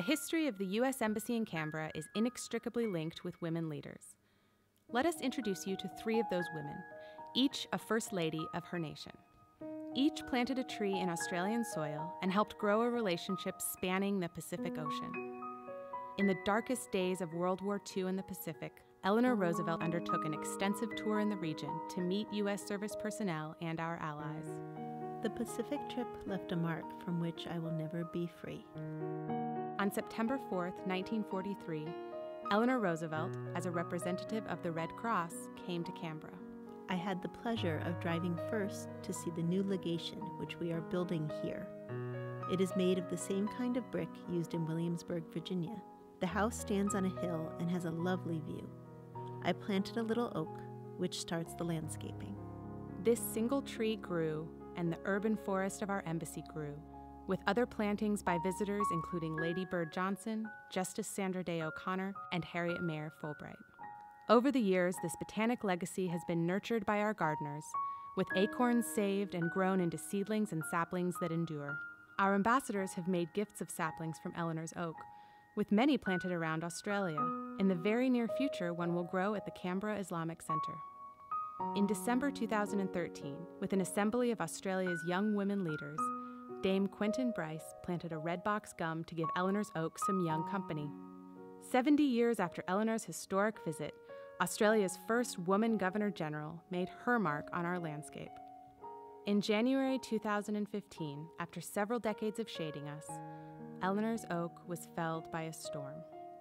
The history of the U.S. Embassy in Canberra is inextricably linked with women leaders. Let us introduce you to three of those women, each a First Lady of her nation. Each planted a tree in Australian soil and helped grow a relationship spanning the Pacific Ocean. In the darkest days of World War II in the Pacific, Eleanor Roosevelt undertook an extensive tour in the region to meet U.S. service personnel and our allies. The Pacific trip left a mark from which I will never be free. On September 4, 1943, Eleanor Roosevelt, as a representative of the Red Cross, came to Canberra. I had the pleasure of driving first to see the new legation which we are building here. It is made of the same kind of brick used in Williamsburg, Virginia. The house stands on a hill and has a lovely view. I planted a little oak, which starts the landscaping. This single tree grew, and the urban forest of our embassy grew, with other plantings by visitors including Lady Bird Johnson, Justice Sandra Day O'Connor, and Harriet Mayer Fulbright. Over the years, this botanic legacy has been nurtured by our gardeners, with acorns saved and grown into seedlings and saplings that endure. Our ambassadors have made gifts of saplings from Eleanor's oak, with many planted around Australia. In the very near future, one will grow at the Canberra Islamic Centre. In December 2013, with an assembly of Australia's young women leaders, Dame Quentin Bryce planted a red box gum to give Eleanor's oak some young company. 70 years after Eleanor's historic visit, Australia's first woman Governor-General made her mark on our landscape. In January 2015, after several decades of shading us, Eleanor's oak was felled by a storm.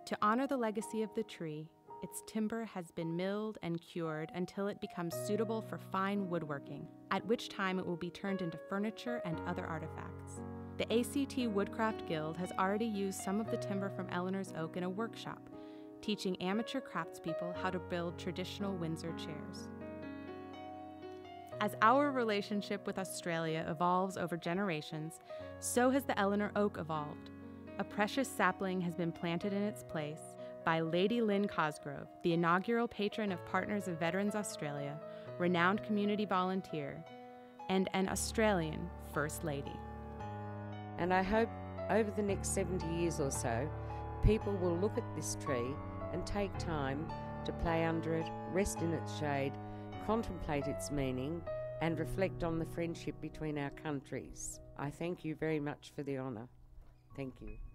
To honor the legacy of the tree, its timber has been milled and cured until it becomes suitable for fine woodworking, at which time it will be turned into furniture and other artifacts. The ACT Woodcraft Guild has already used some of the timber from Eleanor's oak in a workshop, teaching amateur craftspeople how to build traditional Windsor chairs. As our relationship with Australia evolves over generations, so has the Eleanor oak evolved. A precious sapling has been planted in its place by Lady Lynn Cosgrove, the inaugural patron of Partners of Veterans Australia, renowned community volunteer, and an Australian First Lady. And I hope over the next 70 years or so, people will look at this tree and take time to play under it, rest in its shade, contemplate its meaning, and reflect on the friendship between our countries. I thank you very much for the honour. Thank you.